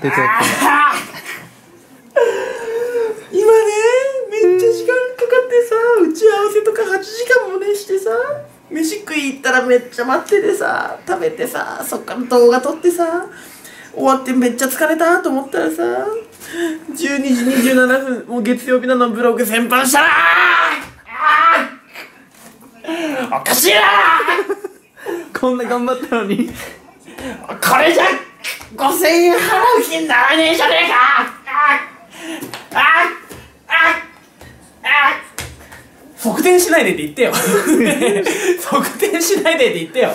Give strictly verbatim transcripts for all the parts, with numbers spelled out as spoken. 出てた。今ね、めっちゃ時間かかってさ、打ち合わせとかはちじかんもねしてさ、飯食い行ったらめっちゃ待っててさ、食べてさ、そっから動画撮ってさ、終わってめっちゃ疲れたと思ったらさ、じゅうにじにじゅうななふん、もう月曜日なのブログ全般したらおかしいなこんな頑張ったのにこれじゃごせんえん払う気にならねえじゃねえか。ああああ測定しないでって言ってよ測定しないでって言ってよ。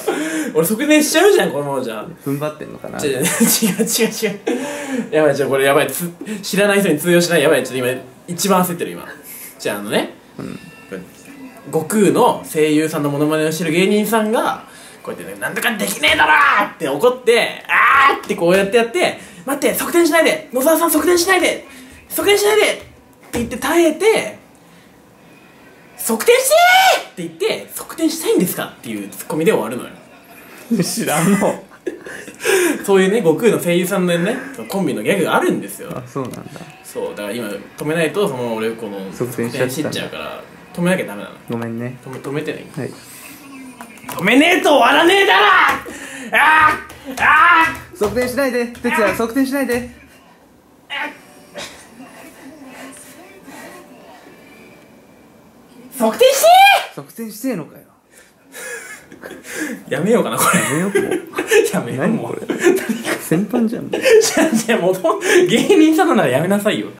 俺測定しちゃうじゃんこのままじゃ。踏ん張ってんのかな。違う違う違うやばい、ちょこれやばい、つ知らない人に通用しない。やばい、ちょっと今一番焦ってる今。じゃああのね、うん、悟空の声優さんのモノマネをしてる芸人さんがこうやってね、なんとかできねえだろーって怒って、あーってこうやってやって、待って、測定しないで、野沢さん測定しないで、測定しないでって言って耐えて、測定してーって言って、測定したいんですかっていうツッコミで終わるのよ。知らんの。そういうね、悟空の声優さんのね、コンビのギャグがあるんですよ。あ、そうなんだ。そう、だから今止めないと、その俺この測定しちゃうから、止めなきゃダメなの。ごめんね。止め、止めてね。はい。止めねえと終わらねえだろ。あーあー測定しないで、哲也測定しないで。測定してー。測定してーのかよ。やめようかなこれ。やめようもう。やめようもう。何これ。先般じゃん。じゃじゃもう芸人さんならやめなさいよ。